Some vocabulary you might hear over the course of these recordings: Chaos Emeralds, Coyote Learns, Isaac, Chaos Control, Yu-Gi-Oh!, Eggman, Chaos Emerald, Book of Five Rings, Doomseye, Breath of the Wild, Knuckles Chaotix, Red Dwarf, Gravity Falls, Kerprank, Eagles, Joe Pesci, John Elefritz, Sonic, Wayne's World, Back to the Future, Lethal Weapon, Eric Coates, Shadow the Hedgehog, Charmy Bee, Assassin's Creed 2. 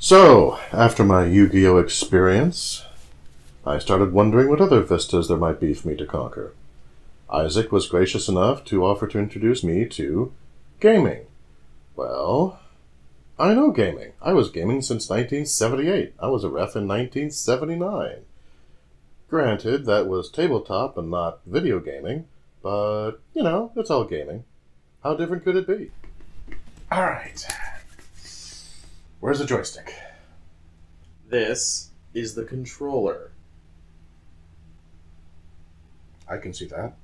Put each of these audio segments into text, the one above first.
So, after my Yu-Gi-Oh! Experience, I started wondering what other vistas there might be for me to conquer. Isaac was gracious enough to offer to introduce me to gaming. Well, I know gaming. I was gaming since 1978. I was a ref in 1979. Granted, that was tabletop and not video gaming, but, you know, it's all gaming. How different could it be? Alright. Where's the joystick? This is the controller. I can see that.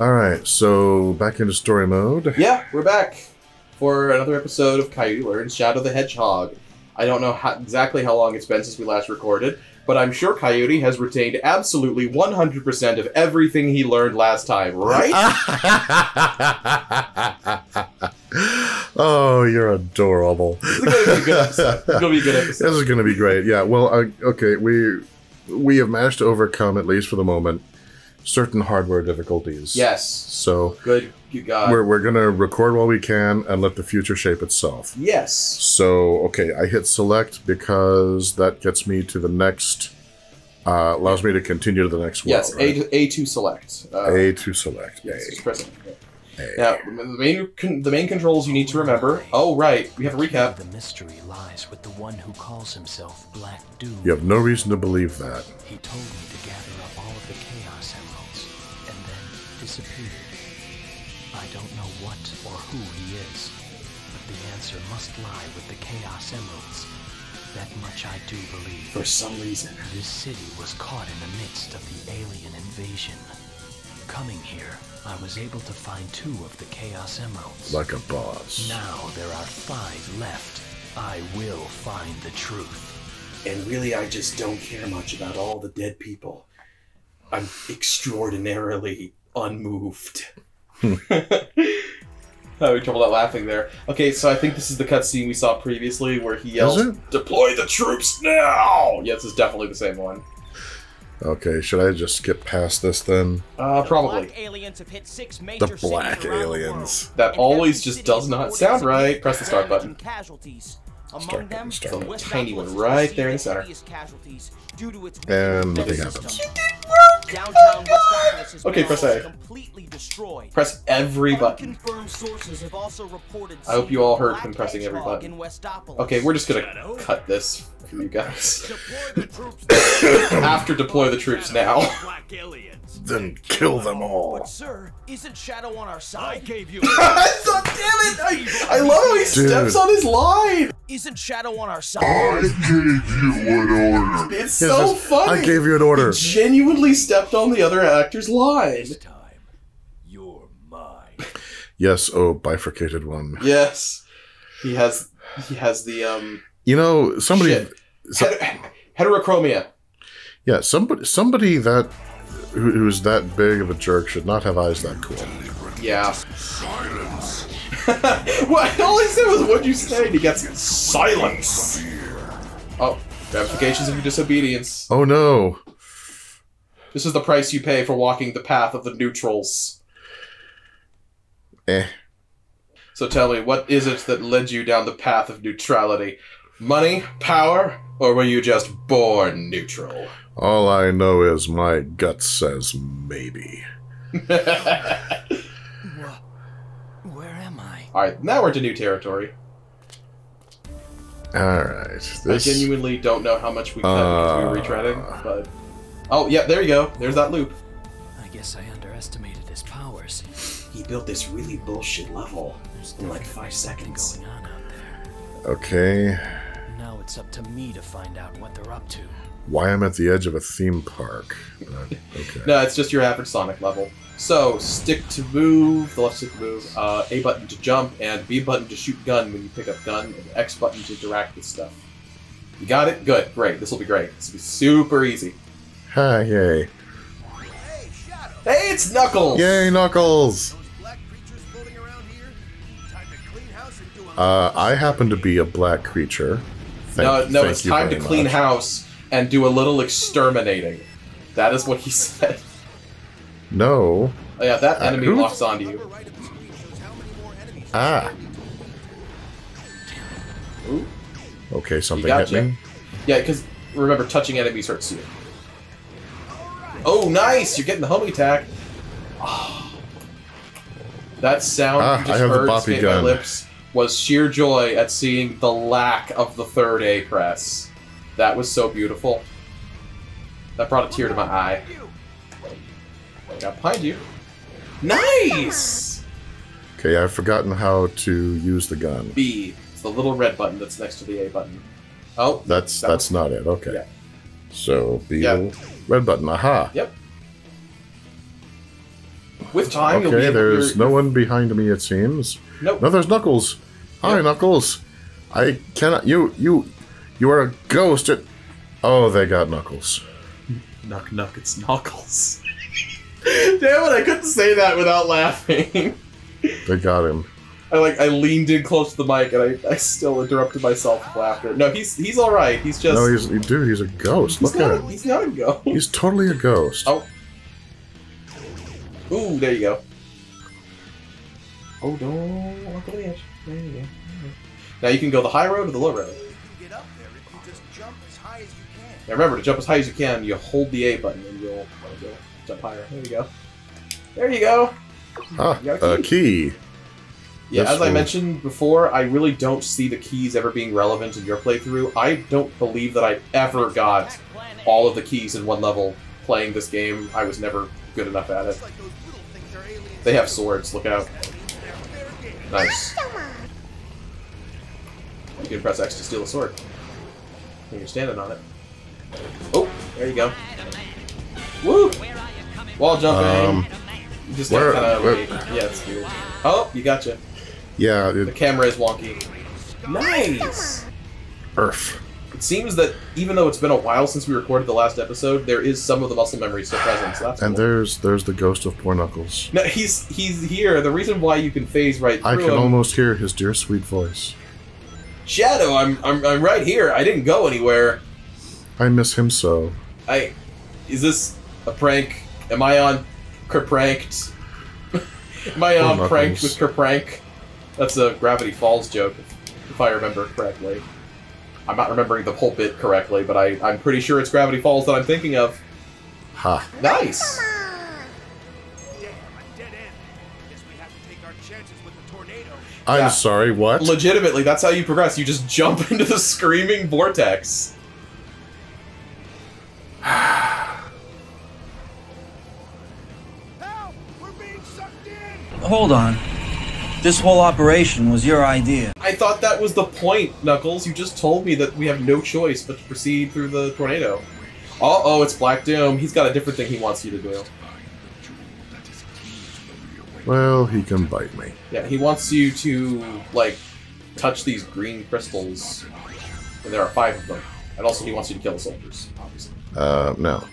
Alright, so back into story mode. Yeah, we're back for another episode of Coyote Learns Shadow the Hedgehog. I don't know exactly how long it's been since we last recorded, but I'm sure Coyote has retained absolutely 100% of everything he learned last time, right? Oh, you're adorable. This is going to be a good episode. This is going to be great, yeah. Well, okay, we have managed to overcome, at least for the moment, certain hardware difficulties. Yes. So good God. We're going to record while we can and let the future shape itself. Yes. So, okay, I hit select because that gets me to the next, allows me to continue to the next world. Yes, right? A2 select. A2 select. Yes, just press it. Now, the main controls you need to remember. Oh, right. We have a recap. The mystery lies with the one who calls himself Black Doom. You have no reason to believe that. He told me to gather up all of the Chaos Emeralds and then disappeared. I don't know what or who he is, but the answer must lie with the Chaos Emeralds. That much I do believe. For some reason, this city was caught in the midst of the alien invasion. Coming here, I was able to find 2 of the Chaos Emeralds. Like a boss. Now there are 5 left. I will find the truth. And really, I just don't care much about all the dead people. I'm extraordinarily unmoved. I'm having trouble not laughing there. Okay, so I think this is the cutscene we saw previously where he yells, "Deploy the troops now!" Yes, it's definitely the same one. Okay, should I just skip past this then? Probably. The black aliens have hit 6 major cities around the world. That always just does not sound right. Press the start button. Among them, the tiny one right there in the center. And nothing happens. Okay, press A. Press every button. I hope you all heard from pressing every button. Okay, we're just gonna cut this for you guys. After deploy the troops now. Then kill them all. But sir, isn't Shadow on our side? I gave you. I love how he steps on his line. Isn't Shadow on our side? I gave you an order. It's so funny. I gave you an order. He genuinely stepped on the other actor's line. This time, you're mine. Yes, oh bifurcated one. Yes, he has the You know, somebody. Heterochromia. Yeah, somebody that. Who's that big of a jerk should not have eyes that cool. Yeah. Silence. What? All he said was, "What'd you say?" And he gets silence. Oh, ramifications of your disobedience. Oh no. This is the price you pay for walking the path of the neutrals. Eh. So tell me, what is it that led you down the path of neutrality? Money? Power? Or were you just born neutral? All I know is my gut says maybe. Where am I? Alright, now we're to new territory. Alright. I genuinely don't know how much we've done because we were retreading, but... Oh, yeah, there you go. There's that loop. I guess I underestimated his powers. He built this really bullshit level in like 5 seconds. Going on out there. Okay. Now it's up to me to find out what they're up to. Why I'm at the edge of a theme park. Okay. No, it's just your average Sonic level. So, stick to move, the left stick to move, A button to jump, and B button to shoot gun when you pick up gun, and X button to interact with stuff. You got it? Good. Great. This will be great. This will be super easy. Hi, yay. Hey, Shadow. Hey, it's Knuckles! Yay, Knuckles! Those black creatures floating around here? Time to clean house and do a I happen to be a black creature. No, it's time to clean house and do a little exterminating. That is what he said. No. Oh, yeah, that enemy locks onto you. Ah. Ooh. Okay, something hit me. Yeah, because remember, touching enemies hurts you. Oh, nice! You're getting the homing attack. Oh. That sound you just heard escape my lips was sheer joy at seeing the lack of the third A press. That was so beautiful. That brought a tear to my eye. Got behind you. Nice! Okay, I've forgotten how to use the gun. B. It's the little red button that's next to the A button. Oh. That's not it. Okay. Yeah. So, B. Yeah. Red button. Aha. Yep. With time, okay, you'll be there's no one behind me, it seems. Nope. No, there's Knuckles. Hi, yep. Knuckles. I cannot... You are a ghost at... Oh, they got Knuckles. Knuck, knuck, it's Knuckles. Damn it, I couldn't say that without laughing. They got him. I leaned in close to the mic, and I still interrupted myself with laughter. No, he's alright. He's just... No, he's a ghost. Look at him. He's not a ghost. He's totally a ghost. Oh. Ooh, there you go. Oh, don't walk on the edge. There you go. Now you can go the high road or the low road. Get up there if you just jump as high as you can. Now remember, to jump as high as you can, you hold the A button and you'll go jump higher. There you go. There you go. Ah, you got a key. Yeah, as I mentioned before, I really don't see the keys ever being relevant in your playthrough. I don't believe that I ever got all of the keys in one level playing this game. I was never good enough at it. They have swords, look out. Nice. You can press X to steal a sword. And you're standing on it. Oh, there you go. Woo! Wall jumping. You just kind of wait. Yeah, it's weird. Oh, you gotcha. Yeah, the camera is wonky. Nice! Earth. It seems that even though it's been a while since we recorded the last episode, there is some of the muscle memory still present. So that's cool. there's the ghost of poor Knuckles. No, he's here. The reason why you can phase right through him. I can almost hear his dear sweet voice. Shadow, I'm right here. I didn't go anywhere. I miss him so. Is this a prank? Am I on Kerpranked? Am I on pranked with Kerprank? That's a Gravity Falls joke, if I remember correctly. I'm not remembering the whole bit correctly, but I'm pretty sure it's Gravity Falls that I'm thinking of. Ha. Huh. Nice! Damn, a dead end. Guess we have to take our chances with the tornado. I'm sorry, what? Legitimately, that's how you progress. You just jump into the screaming vortex. Help! We're being sucked in! Hold on. This whole operation was your idea. I thought that was the point, Knuckles. You just told me that we have no choice but to proceed through the tornado. Uh-oh, it's Black Doom. He's got a different thing he wants you to do. Well, he can bite me. Yeah, he wants you to, like, touch these green crystals. And there are 5 of them. And also he wants you to kill the soldiers, obviously. No.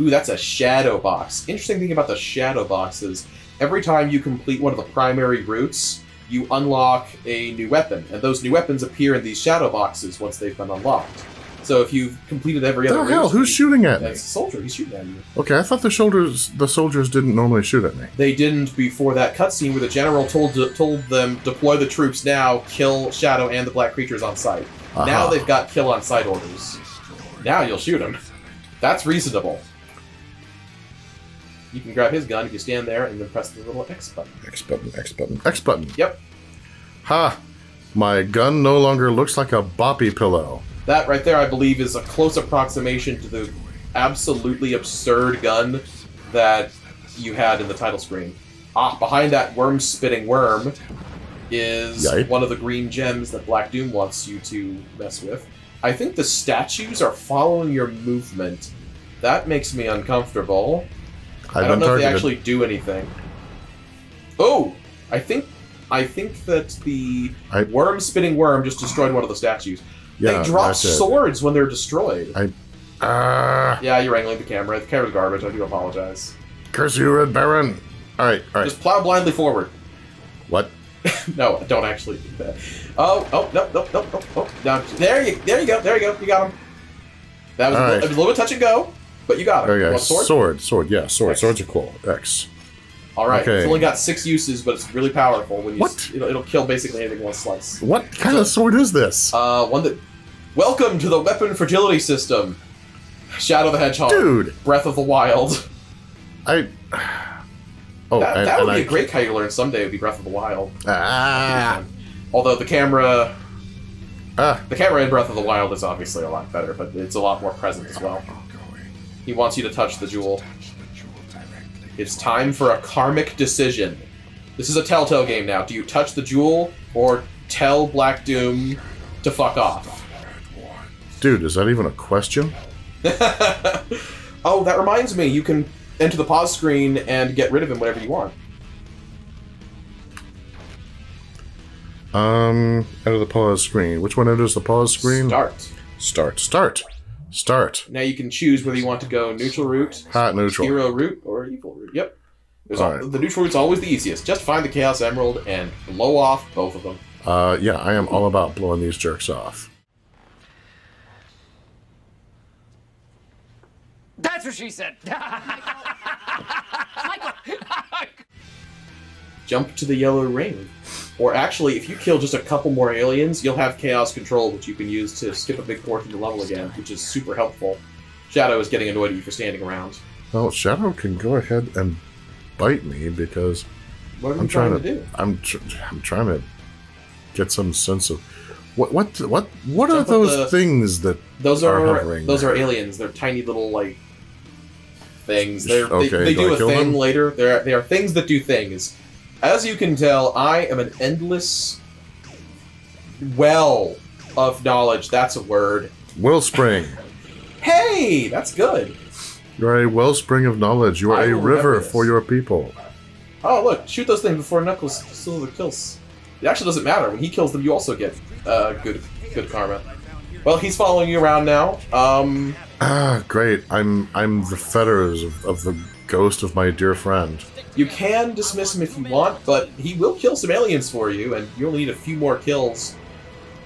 Ooh, that's a shadow box. Interesting thing about the shadow boxes. Every time you complete one of the primary routes, you unlock a new weapon, and those new weapons appear in these shadow boxes once they've been unlocked. So if you've completed every other route... hell, who's shooting at me? That's a soldier, he's shooting at you. Okay, I thought the soldiers didn't normally shoot at me. They didn't before that cutscene where the general told them, deploy the troops now, kill Shadow and the black creatures on sight. Uh-huh. Now they've got kill on sight orders. Now you'll shoot them. That's reasonable. You can grab his gun if you stand there and then press the little X button. X button, X button, X button. Yep. Ha! My gun no longer looks like a boppy pillow. That right there, I believe, is a close approximation to the absolutely absurd gun that you had in the title screen. Ah, behind that worm-spitting worm is one of the green gems that Black Doom wants you to mess with. I think the statues are following your movement. That makes me uncomfortable. I don't know if they actually do anything. Oh! I think that the worm-spinning worm just destroyed one of the statues. Yeah, they drop swords when they're destroyed. Yeah, you're angling the camera. The camera's garbage. I do apologize. Curse you, Red Baron! Alright, alright. Just plow blindly forward. What? No, don't actually do that. Oh, no. There you go. You got him. That was a little bit touch and go. But you got it. Okay. You want sword? Sword, yeah. Sword. X. Swords are cool. X. Alright, okay. It's only got 6 uses, but it's really powerful. When you it'll kill basically anything in one slice. What kind of sword is this? One that... Welcome to the weapon fertility system. Shadow the Hedgehog. Dude! Breath of the Wild. That would be a great Kegler someday. Would be Breath of the Wild. Ah. Although the camera... The camera in Breath of the Wild is obviously a lot better, but it's a lot more present as well. He wants you to touch the jewel. It's time for a karmic decision. This is a Telltale game now. Do you touch the jewel or tell Black Doom to fuck off? Dude, is that even a question? Oh, that reminds me. You can enter the pause screen and get rid of him whenever you want. Enter the pause screen. Which one enters the pause screen? Start. Start. Start. Start. Now you can choose whether you want to go neutral route, hot neutral, hero route, or evil route. Yep. The neutral route's always the easiest. Just find the Chaos Emerald and blow off both of them. Yeah, I am all about blowing these jerks off. That's what she said. Michael. Jump to the yellow ring. Or actually, if you kill just a couple more aliens, you'll have Chaos Control, which you can use to skip a big portion of the level again, which is super helpful. Shadow is getting annoyed at you for standing around. Well, Shadow can go ahead and bite me because I'm trying to do. I'm trying to get some sense of what are those things that are hovering? Those are aliens. They're tiny little like things. They do a thing later. They are things that do things. As you can tell, I am an endless well of knowledge. That's a word. Wellspring. Hey, that's good. You are a wellspring of knowledge. You are a river for your people. Oh, look. Shoot those things before Knuckles Silver kills. It actually doesn't matter. When he kills them, you also get good karma. Well, he's following you around now. Great. I'm the fetters of the ghost of my dear friend. You can dismiss him if you want, but he will kill some aliens for you, and you'll need a few more kills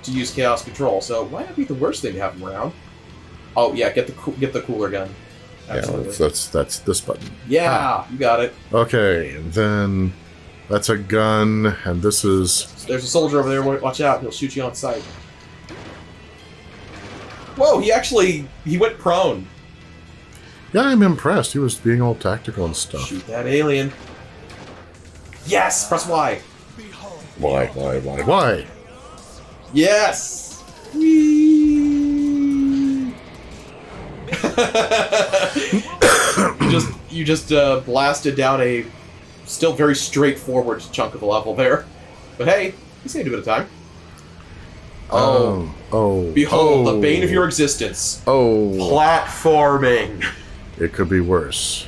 to use Chaos Control, so why not be the worst thing to have him around? Oh, yeah, get the cooler gun. Absolutely. Yeah, that's this button. Yeah, you got it. Okay, and then that's a gun, and this is... There's a soldier over there, watch out, he'll shoot you on sight. Whoa, he went prone. Yeah, I'm impressed. He was being all tactical and stuff. Shoot that alien. Yes! Press Y. Why? Yes! Whee! you just blasted down a still very straightforward chunk of the level there. But hey, you saved a bit of time. Behold the bane of your existence. Oh. Platforming. It could be worse.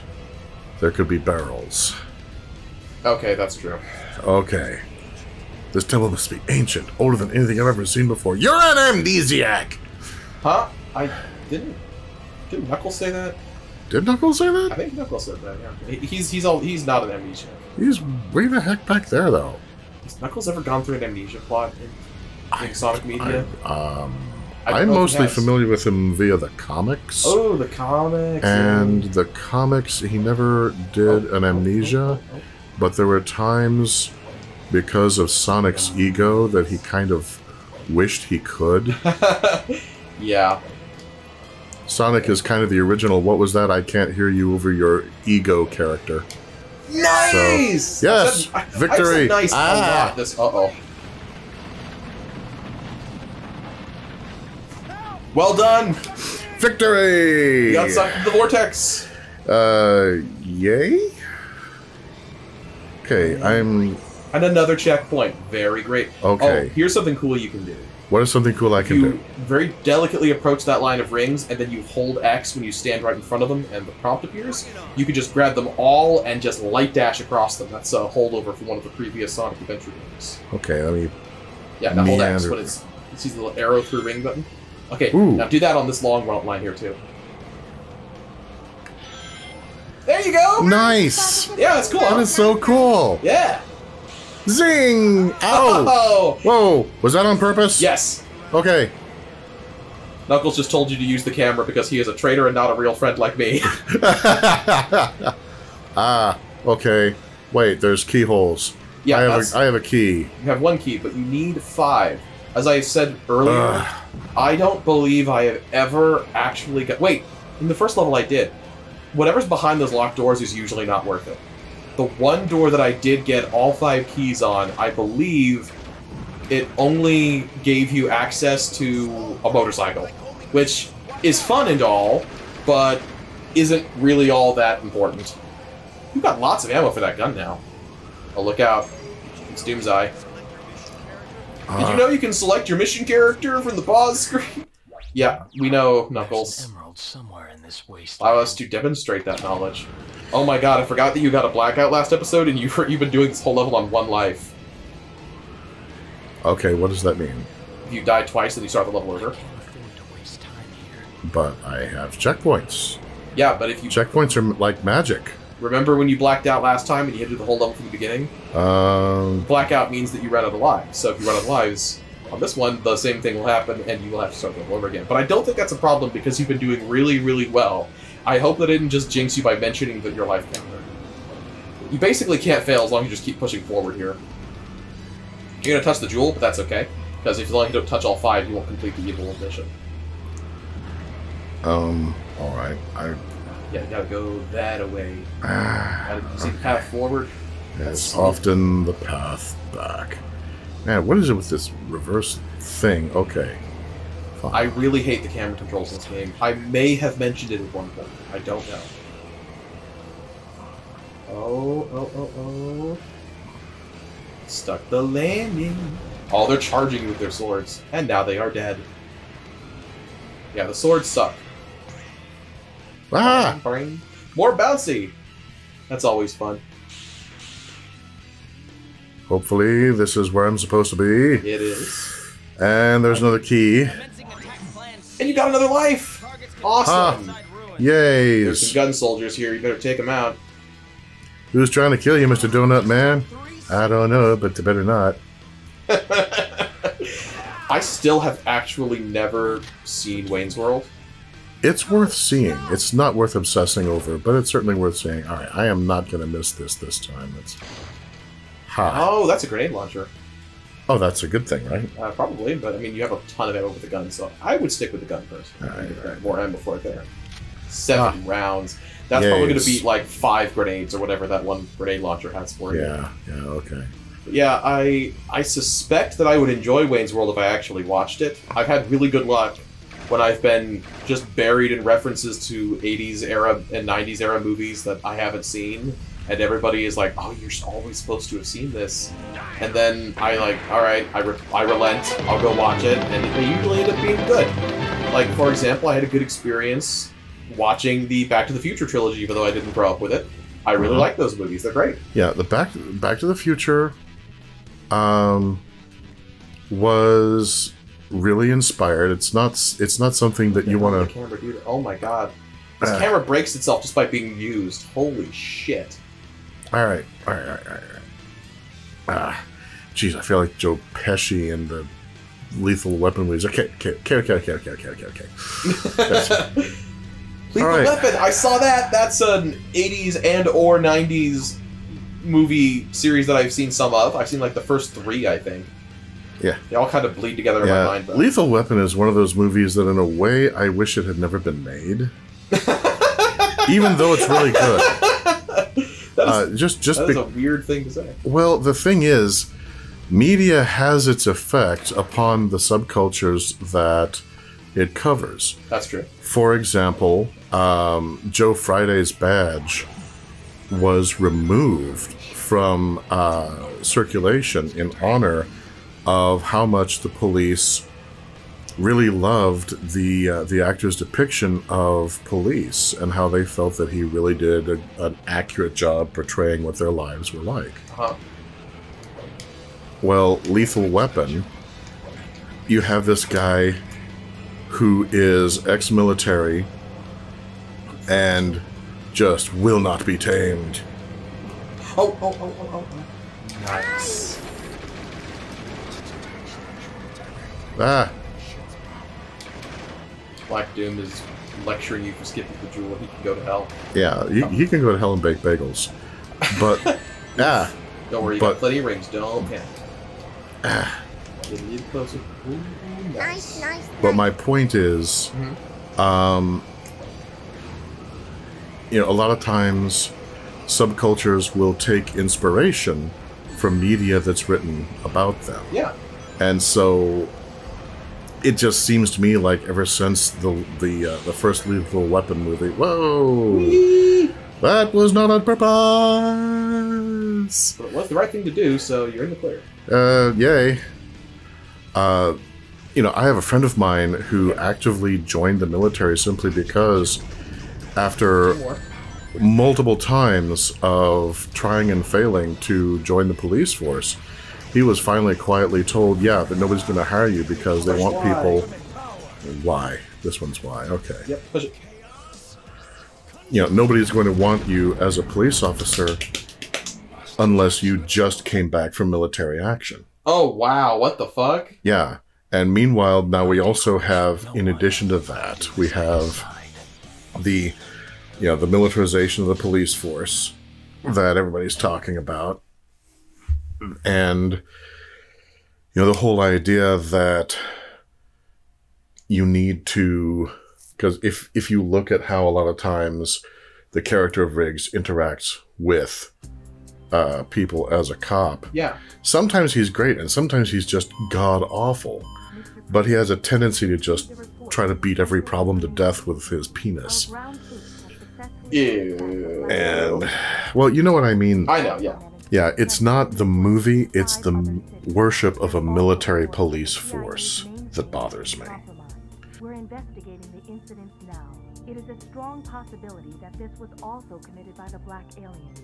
There could be barrels. Okay, that's true. Okay. This temple must be ancient, older than anything I've ever seen before. You're an amnesiac! Huh? Did Knuckles say that? Did Knuckles say that? I think Knuckles said that, yeah. He's not an amnesiac. He's way the heck back there, though. Has Knuckles ever gone through an amnesia plot in Sonic media? I'm mostly familiar with him via the comics. Oh, the comics. And the comics, he never did an amnesia, but there were times, because of Sonic's ego, that he kind of wished he could. Yeah. Sonic is kind of the original, what was that, I can't hear you over your ego character. Nice! So, yes! Victory! I said nice. Ah. This, uh-oh. Well done! Victory! You got sucked into the vortex! Yay? Okay, I'm... And another checkpoint. Very great. Okay. Oh, here's something cool you can do. What is something cool I can do? You very delicately approach that line of rings, and then you hold X when you stand right in front of them, and the prompt appears. You can just grab them all and just light dash across them. That's a holdover from one of the previous Sonic Adventure games. Okay, let me... Yeah, now hold X when it's the little arrow through ring button. Okay, ooh. Now do that on this long line here, too. There you go! Nice! Yeah, that's cool. That is so cool! Yeah! Zing! Ow! Oh. Whoa! Was that on purpose? Yes. Okay. Knuckles just told you to use the camera because he is a traitor and not a real friend like me. Ah, okay. Wait, there's keyholes. Yeah, I have a key. You have one key, but you need 5. As I said earlier, I don't believe I have ever actually got... Wait, in the first level I did. Whatever's behind those locked doors is usually not worth it. The one door that I did get all 5 keys on, I believe it only gave you access to a motorcycle, which is fun and all, but isn't really all that important. You've got lots of ammo for that gun now. Oh, look out. It's Doomseye. Did you know you can select your mission character from the pause screen? Yeah, we know, Knuckles. Allow us to demonstrate that knowledge. Oh my god, I forgot that you got a blackout last episode, and you've been doing this whole level on 1 life. Okay, what does that mean? If you die twice, then you start the level over. But I have checkpoints. Yeah, but if you... Checkpoints are like magic. Remember when you blacked out last time and you had to do the whole level from the beginning? Blackout means that you ran out of lives. So if you run out of lives, on this one, the same thing will happen and you will have to start the level over again. But I don't think that's a problem because you've been doing really, really well. I hope that it didn't just jinx you by mentioning that your life counter. You basically can't fail as long as you just keep pushing forward here. You're going to touch the jewel, but that's okay. Because if you don't touch all 5, you won't complete the evil mission. Alright. Yeah, you gotta go that away. Gotta see the path forward. It's often the path back. Man, what is it with this reverse thing? Okay. Fine. I really hate the camera controls in this game. I may have mentioned it at one point. I don't know. Oh. Stuck the landing. Oh, they're charging with their swords. And now they are dead. Yeah, the swords suck. Ah! Brain. More bouncy! That's always fun. Hopefully, this is where I'm supposed to be. It is. And there's another key. And you got another life! Awesome! Yay! There's some gun soldiers here. You better take them out. Who's trying to kill you, Mr. Donut Man? I don't know, but they better not. I still have actually never seen Wayne's World. It's worth seeing. It's not worth obsessing over, but it's certainly worth seeing. All right, I am not going to miss this time. It's... Ha. Oh, that's a grenade launcher. Oh, that's a good thing, right? Probably, but I mean, you have a ton of ammo with the gun, so I would stick with the gun first. All right, more ammo for it there. 7 rounds. That's probably going to beat like 5 grenades or whatever that one grenade launcher has for you. Yeah, okay. But yeah, I suspect that I would enjoy Wayne's World if I actually watched it. I've had really good luck when I've been just buried in references to 80s era and 90s era movies that I haven't seen, and everybody is like, oh, you're always supposed to have seen this. And then I alright, I relent, I'll go watch it, and they usually end up being good. Like, for example, I had a good experience watching the Back to the Future trilogy, even though I didn't grow up with it. I really like those movies, they're great. Yeah, the Back to the Future was... really inspired. It's not something that you want to... Camera, dude. Oh my god. This camera breaks itself just by being used. Holy shit. Alright. Jeez, I feel like Joe Pesci in the Lethal Weapon movies. Okay. Lethal Weapon! I saw that! That's an 80s and or 90s movie series that I've seen some of. I've seen like the first 3, I think. Yeah, they all kind of bleed together in my mind. But Lethal Weapon is one of those movies that, in a way, I wish it had never been made. Even though it's really good. That is a weird thing to say. Well, the thing is, media has its effect upon the subcultures that it covers. That's true. For example, Joe Friday's badge was removed from circulation in honor of how much the police really loved the actor's depiction of police and how they felt that he really did an accurate job portraying what their lives were like. Uh-huh. Well, Lethal Weapon, you have this guy who is ex-military and just will not be tamed. Oh. Nice. Ah. Black Doom is lecturing you for skipping the jewel, he can go to hell. Yeah, he can go to hell and bake bagels. But, yeah. Don't worry, you got plenty of rings, don't panic. Nice. But my point is, you know, a lot of times subcultures will take inspiration from media that's written about them. Yeah. And so it just seems to me like ever since the first Lethal Weapon movie, whoa, wee! That was not on purpose. But it was the right thing to do, so you're in the clear. Yay. You know, I have a friend of mine who actively joined the military simply because after multiple times of trying and failing to join the police force, he was finally quietly told, yeah, but nobody's going to hire you because they want people... Why? This one's why. Okay. Yep, push it. You know, nobody's going to want you as a police officer unless you just came back from military action. Oh, wow. What the fuck? Yeah. And meanwhile, now we also have, in addition to that, we have the, you know, the militarization of the police force that everybody's talking about. And, you know, the whole idea that you need to, because if you look at how a lot of times the character of Riggs interacts with people as a cop, yeah, sometimes he's great and sometimes he's just god-awful, but he has a tendency to just try to beat every problem to death with his penis. Ew. And, well, you know what I mean. I know, yeah. Yeah, it's not the movie, it's the worship of a military police force that bothers me. We're investigating the incidents now. It is a strong possibility that this was also committed by the black aliens.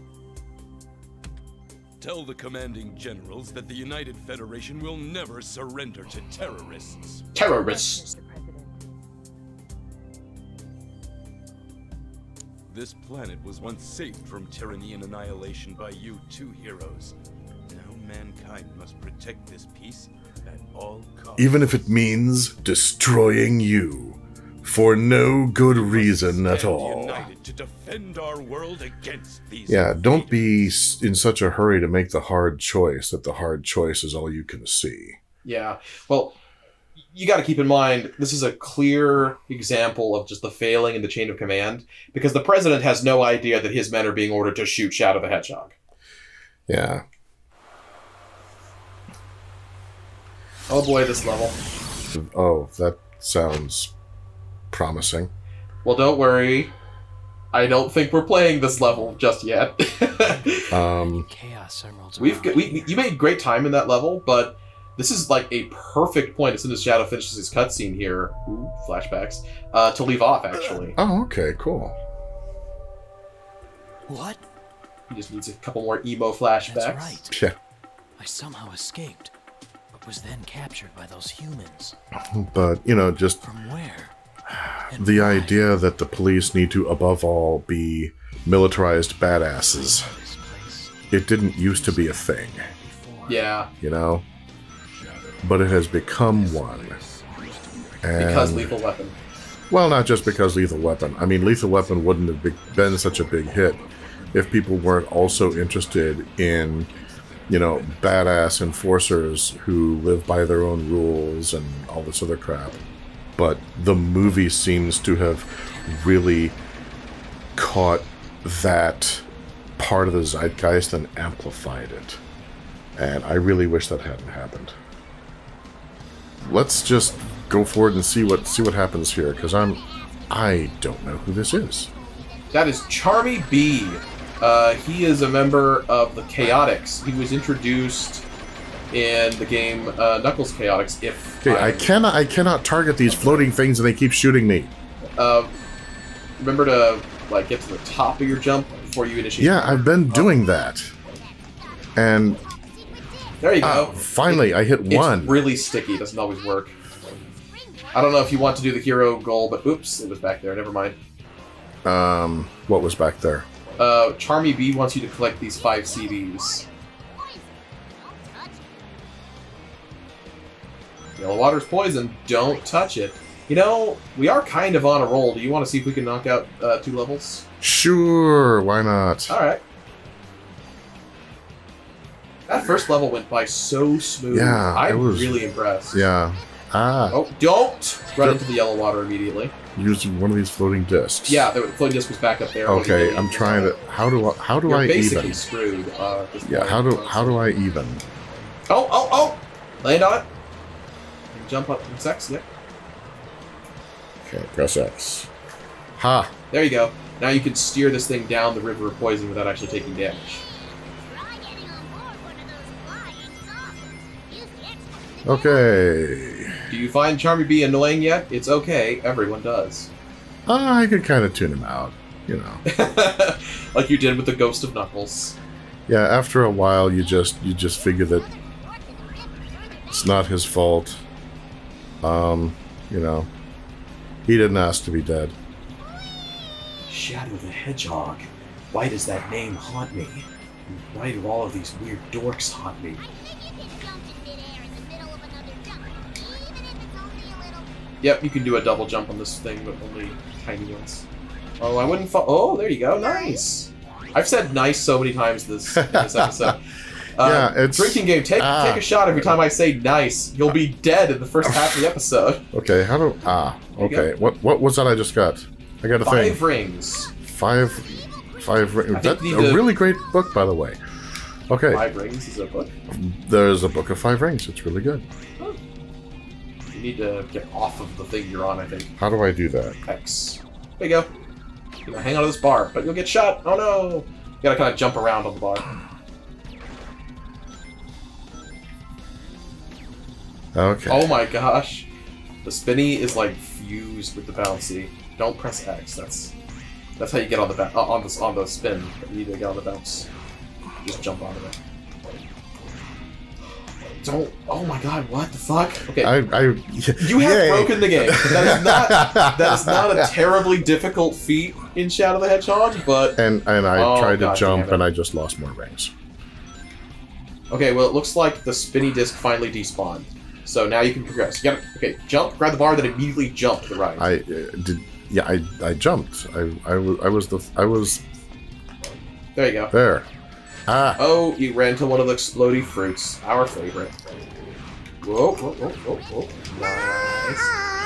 Tell the commanding generals that the United Federation will never surrender to terrorists. Terrorists! This planet was once saved from tyranny and annihilation by you two heroes. Now mankind must protect this peace at all costs. Even if it means destroying you for no good reason at all. United to defend our world against these. Yeah, don't be in such a hurry to make the hard choice that the hard choice is all you can see. Yeah, well... You got to keep in mind, this is a clear example of just the failing in the chain of command, because the president has no idea that his men are being ordered to shoot Shadow the Hedgehog. Yeah. Oh boy, this level. Oh, that sounds promising. Well, don't worry. I don't think we're playing this level just yet. Chaos Emeralds. You made great time in that level, but... This is like a perfect point as soon as Shadow finishes his cutscene here, ooh, flashbacks, to leave off, actually. Oh, okay, cool. What? He just needs a couple more emo flashbacks. That's right. Yeah. I somehow escaped, but was then captured by those humans. But, you know, just... From where? The idea that the police need to, above all, be militarized badasses. It didn't used to be a thing. Yeah. You know? But it has become one. And because Lethal Weapon. Well, not just because Lethal Weapon. I mean, Lethal Weapon wouldn't have been such a big hit if people weren't also interested in, you know, badass enforcers who live by their own rules and all this other crap. But the movie seems to have really caught that part of the zeitgeist and amplified it. And I really wish that hadn't happened. Let's just go forward and see what happens here, because I don't know who this is. That is Charmy Bee. He is a member of the Chaotix. He was introduced in the game Knuckles Chaotix. I cannot target these floating things, and they keep shooting me. Remember to like get to the top of your jump before you initiate. Yeah, I've been doing that, and. There you go. Finally, I hit one. It's really sticky. It doesn't always work. I don't know if you want to do the hero goal, but oops, it was back there. Never mind. What was back there? Charmy B wants you to collect these 5 CDs. Yellow water's poison. Don't touch it. You know, we are kind of on a roll. Do you want to see if we can knock out 2 levels? Sure, why not? All right. That first level went by so smooth. Yeah, I'm really impressed. Yeah. Ah. Oh, don't run into the yellow water immediately. Use one of these floating discs. Yeah, the floating disc was back up there. Okay, I'm trying to. How do I even? You're basically screwed. Yeah. How do I even? Oh oh oh! Land on it. And jump up from X. Yep. Okay, press X. Ha! There you go. Now you can steer this thing down the river of poison without actually taking damage. Okay. Do you find Charmy Bee annoying yet? It's okay. Everyone does. I could kind of tune him out, you know. Like you did with the Ghost of Knuckles. Yeah, after a while you just figure that it's not his fault. You know. He didn't ask to be dead. Shadow the Hedgehog. Why does that name haunt me? Why do all of these weird dorks haunt me? Yep, you can do a double jump on this thing, but only tiny ones. Oh, I wouldn't fall. Oh, there you go. Nice. I've said nice so many times this episode. Yeah, it's... Drinking game. Take a shot every time I say nice. You'll be dead in the first half of the episode. Okay, how do... Ah, okay. What was that I just got? I got a thing. 5 Rings. Five Rings. That's a really great book, by the way. Okay. 5 Rings is a book? There's a Book of 5 Rings. It's really good. Oh. You need to get off of the thing you're on, I think. How do I do that? X. There you go. You know, hang on to this bar, but you'll get shot. Oh no! You gotta kind of jump around on the bar. Okay. Oh my gosh. The spinny is like fused with the bouncy. Don't press X. That's how you get on the on the spin. But you need to get on the bounce. Just jump onto it. Don't. Oh my God! What the fuck? Okay. You have broken the game. That is not a terribly difficult feat in Shadow the Hedgehog, but and I tried to jump and I just lost more rings. Okay. Well, it looks like the spinny disc finally despawned. So now you can progress. You gotta, okay, jump, grab the bar, then immediately jump to the right. I jumped. I was. There you go. There. Ah. Oh, you ran to one of the explodey fruits. Our favorite. Whoa, whoa, whoa, whoa, whoa. Nice.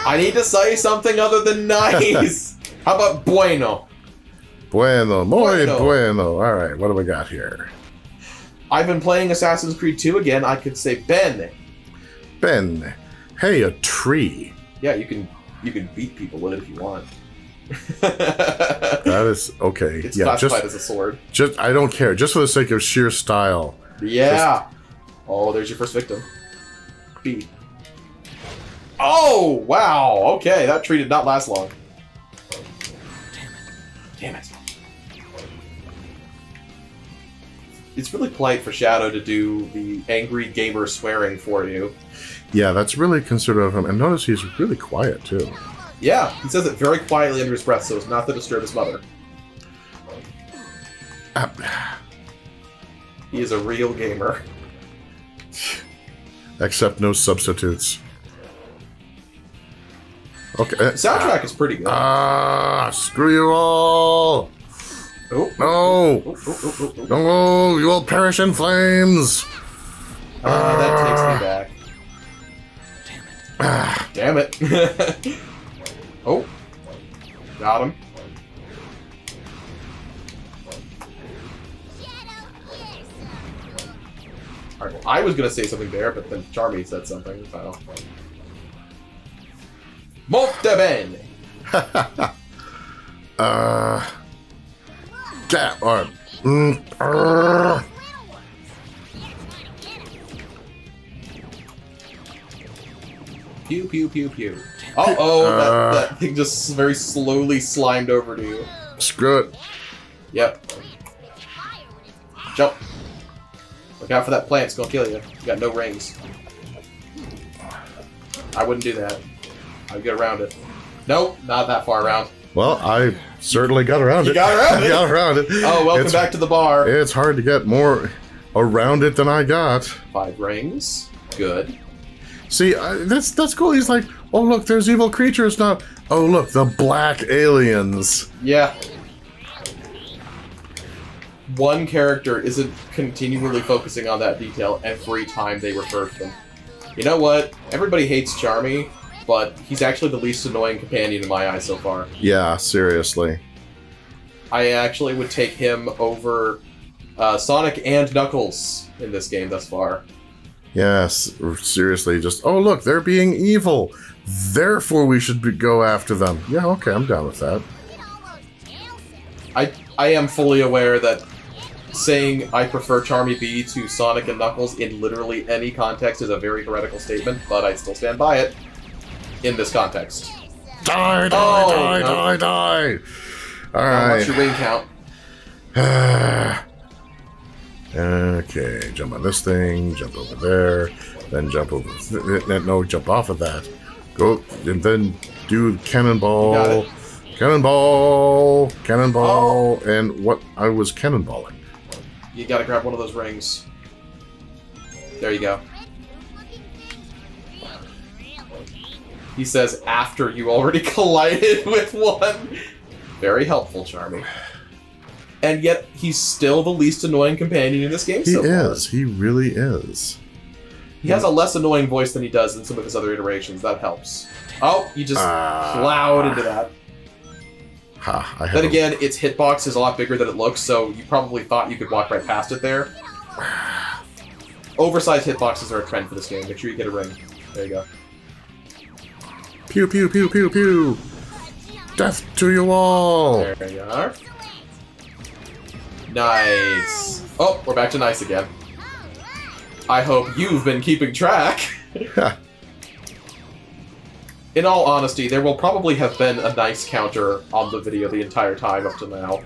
I need to say something other than nice. How about bueno? Bueno, muy bueno. All right, what do we got here? I've been playing Assassin's Creed 2 again. I could say ben. Ben, hey, a tree. Yeah, you can beat people with it if you want. That is okay. It's classified as a sword. Just I don't care. Just for the sake of sheer style. Yeah. Just... Oh, there's your first victim. Beat. Oh wow. Okay, that tree did not last long. Damn it! Damn it! It's really polite for Shadow to do the angry gamer swearing for you. Yeah, that's really considerate of him. And notice he's really quiet, too. Yeah, he says it very quietly under his breath, so as not to disturb his mother. He is a real gamer. Except no substitutes. Okay. The soundtrack is pretty good. Ah, screw you all! Oh, no! Oh, oh, oh, oh, oh. No! You will perish in flames! Oh, that takes me back. Damn it. Damn it. Oh. Got him. Alright, well, I was going to say something there, but then Charmy said something. So. Molto bene! Pew pew pew pew. Uh oh, that thing just very slowly slimed over to you. Screw it. Yep. Jump. Look out for that plant, it's gonna kill you. You got no rings. I wouldn't do that. I'd get around it. Nope, not that far around. Well, I certainly got around it. You got around it. Got around it. Oh, welcome back to the bar. It's hard to get more around it than I got. 5 rings. Good. See, that's cool. He's like, Oh look, there's evil creatures now. Oh look, the black aliens. Yeah. One character isn't continually focusing on that detail every time they refer to them. You know what? Everybody hates Charmy, but he's actually the least annoying companion in my eyes so far. Yeah, seriously. I actually would take him over Sonic and Knuckles in this game thus far. Yes, seriously, just, oh look, they're being evil. Therefore we should go after them. Yeah, okay, I'm down with that. I am fully aware that saying I prefer Charmy Bee to Sonic and Knuckles in literally any context is a very heretical statement, but I still stand by it in this context. Die, die, die, die, die! Alright. What's your ring count? Okay, jump on this thing, jump over there, then jump over... no, jump off of that. Go, and then do cannonball. Got it. Cannonball, cannonball, oh. And what I was cannonballing. You gotta grab one of those rings. There you go. He says after you already collided with one. Very helpful, Charmy. And yet he's still the least annoying companion in this game so far. He is. He really is. He has a less annoying voice than he does in some of his other iterations. That helps. Oh, you just plowed into that. Ha, then again, its hitbox is a lot bigger than it looks, so you probably thought you could walk right past it there. Oversized hitboxes are a trend for this game. Make sure you get a ring. There you go. Pew, pew, pew, pew, pew! Death to you all! There you are. Nice! Oh, we're back to nice again. I hope you've been keeping track. In all honesty, there will probably have been a nice counter on the video the entire time up to now.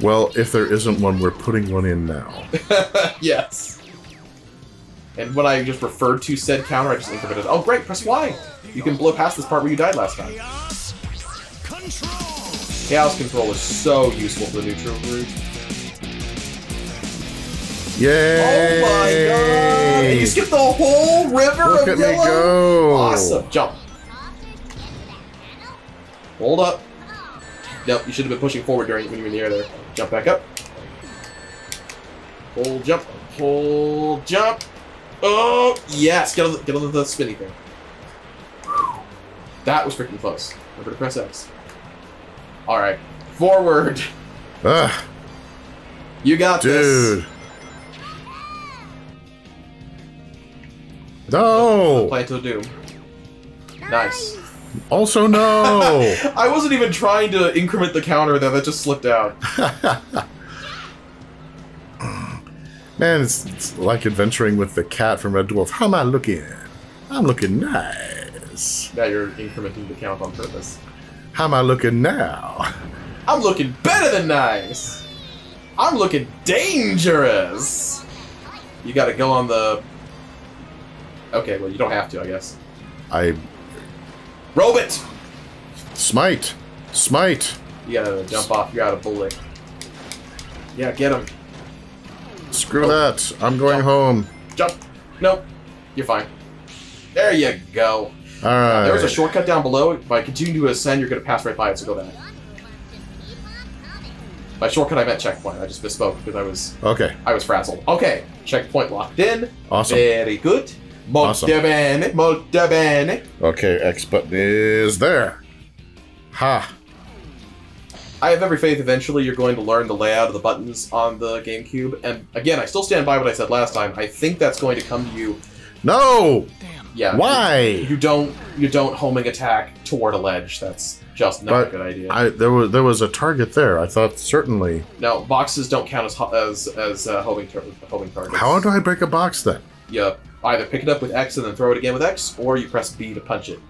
Well, if there isn't one, we're putting one in now. Yes. And when I just referred to said counter, I just incremented. Oh, great, press Y! You can blow past this part where you died last time. Chaos Control is so useful for the neutral route. Yay! Oh my god! And you skipped the whole river of yellow! Look at me go! Awesome! Jump! Hold up. Nope, you should have been pushing forward during when you were in the air there. Jump back up. Hold jump. Hold jump. Oh, yes. Get on the spinny thing. That was freaking close. Remember to press X. Alright. Forward. Ugh. You got this. Dude. No. Plateau Doom. Nice. Also, no! I wasn't even trying to increment the counter there, that just slipped out. Man, it's like adventuring with the cat from Red Dwarf. How am I looking? I'm looking nice. Now you're incrementing the count on purpose. How am I looking now? I'm looking better than nice! I'm looking dangerous! You gotta go on the... Okay, well, you don't have to, I guess. Robot! Smite! Smite! You gotta jump off. You're out of bullet. Yeah, get him. Screw that. I'm going home. Jump. Nope. You're fine. There you go. All right. There's a shortcut down below. If I continue to ascend, you're going to pass right by it, so go back. By shortcut, I meant checkpoint. I just misspoke because I was... Okay. I was frazzled. Okay. Checkpoint locked in. Awesome. Very good. Molto bene, molto bene. Okay, X button is there. Ha. I have every faith eventually you're going to learn the layout of the buttons on the GameCube. And again, I still stand by what I said last time. I think that's going to come to you. No! Damn. Yeah. Why? You don't homing attack toward a ledge. That's just not a good idea. There was a target there. I thought certainly. No, boxes don't count as homing targets. How do I break a box then? Yep. Either pick it up with X and then throw it again with X, or you press B to punch it.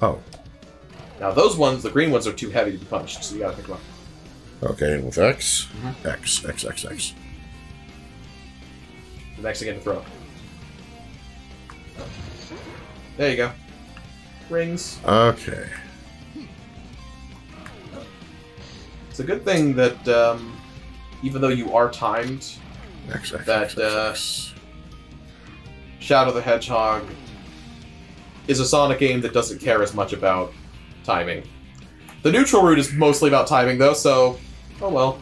Oh. Now those ones, the green ones, are too heavy to be punched, so you gotta pick them up. Okay, with X, X, X, X, X. And X again to throw. There you go. Rings. Okay. It's a good thing that, even though you are timed, X, X, that, X, X, X. Shadow the Hedgehog is a Sonic game that doesn't care as much about timing. The neutral route is mostly about timing, though, so... oh well.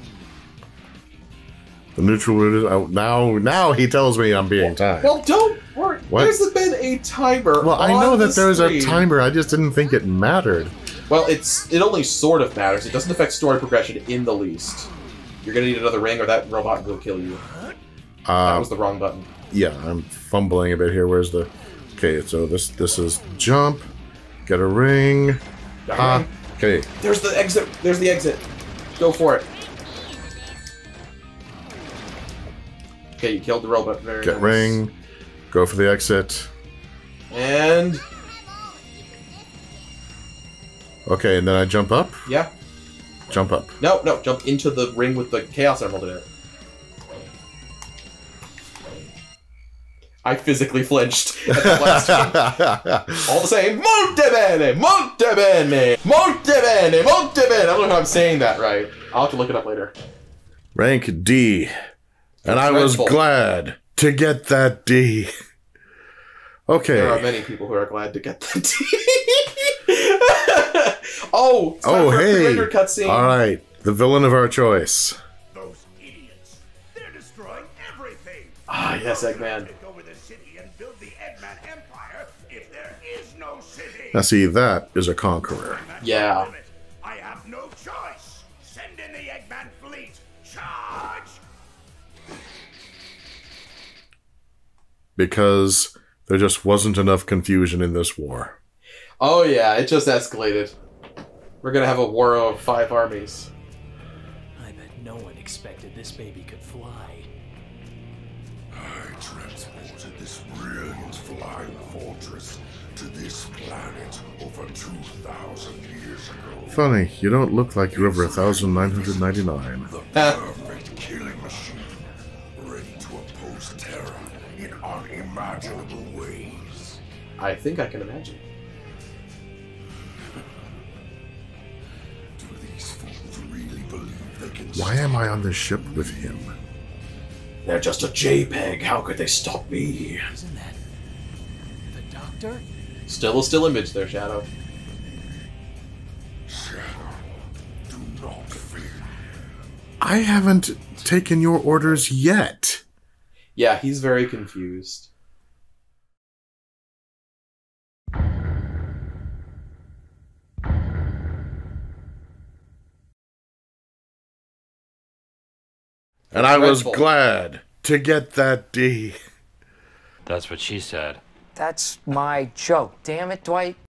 The neutral route is... oh, now he tells me I'm being timed. Well, don't worry. What? There's been a timer. Well, I know that there's a timer. I just didn't think it mattered. Well, it only sort of matters. It doesn't affect story progression in the least. You're going to need another ring or that robot will kill you. That was the wrong button. Yeah, I'm fumbling a bit here. Where's the... okay, so this is jump. Get a ring. Okay. There's the exit. There's the exit. Go for it. Okay, you killed the robot. Very nice. Get ring. Go for the exit. And... okay, and then I jump up? Yeah. Jump up. No, no, jump into the ring with the Chaos Emerald in it. I physically flinched at the last game. All the same, molto bene, molto bene, molto bene, molto bene. I don't know how I'm saying that right. I'll have to look it up later. Rank D. And I was glad to get that D. Okay. There are many people who are glad to get that D. Oh, hey! All right, the villain of our choice. Those idiots! They're destroying everything. Ah, yes, Eggman. Take over the city and build the Eggman Empire if there is no city. Now, see, that is a conqueror. Yeah. I have no choice. Send in the Eggman fleet. Charge! Because there just wasn't enough confusion in this war. Oh yeah, it just escalated. We're gonna have a war of 5 armies. I bet no one expected this baby could fly. I transported this brilliant flying fortress to this planet over 2,000 years ago. Funny, you don't look like you're over 1,999. The perfect killing machine, ready to oppose terror in unimaginable ways. I think I can imagine. Why am I on this ship with him? They're just a JPEG. How could they stop me? Isn't that the doctor? Still image there, Shadow. Shadow, do not fear. I haven't taken your orders yet. Yeah, he's very confused. And I was glad to get that D. That's what she said. That's my joke. Damn it, Dwight.